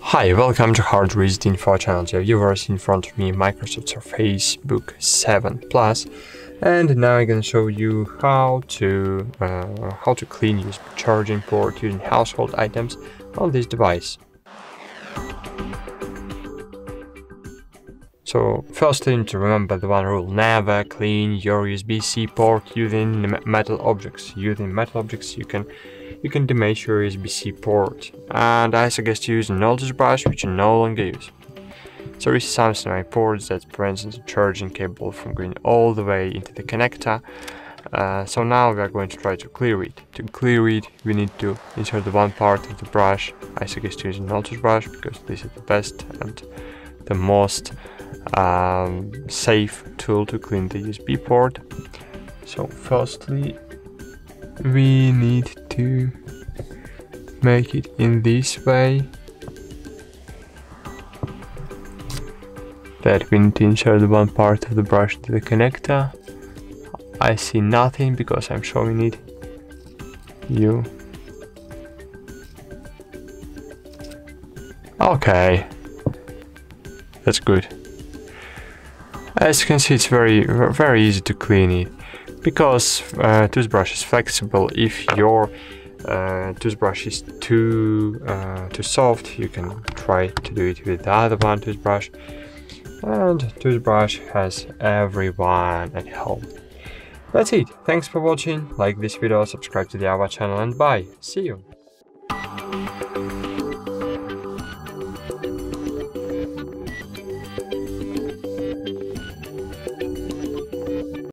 Hi, welcome to HardReset.Info channel, dear viewers. In front of me Microsoft Surface Book 7+, and now I'm gonna show you how to clean USB charging port using household items on this device. So firstly, you need to remember the one rule: never clean your USB-C port using metal objects. Using metal objects, you can damage your USB-C port, and I suggest using an old brush which you no longer use. There is something on my ports that prevents the charging cable from going all the way into the connector. So now we are going to try to clear it. To clear it, we need to insert the one part of the brush. I suggest using an old brush because this is the best and the most safe tool to clean the USB port. So firstly, we need to make it in this way, that we need to insert one part of the brush to the connector. I see nothing because I'm showing it you. Okay, that's good. As you can see, it's very easy to clean it, because toothbrush is flexible. If your toothbrush is too soft, you can try to do it with the other one toothbrush, and toothbrush has everyone at home. That's it. Thanks for watching. Like this video, subscribe to the AVA channel, and bye. See you.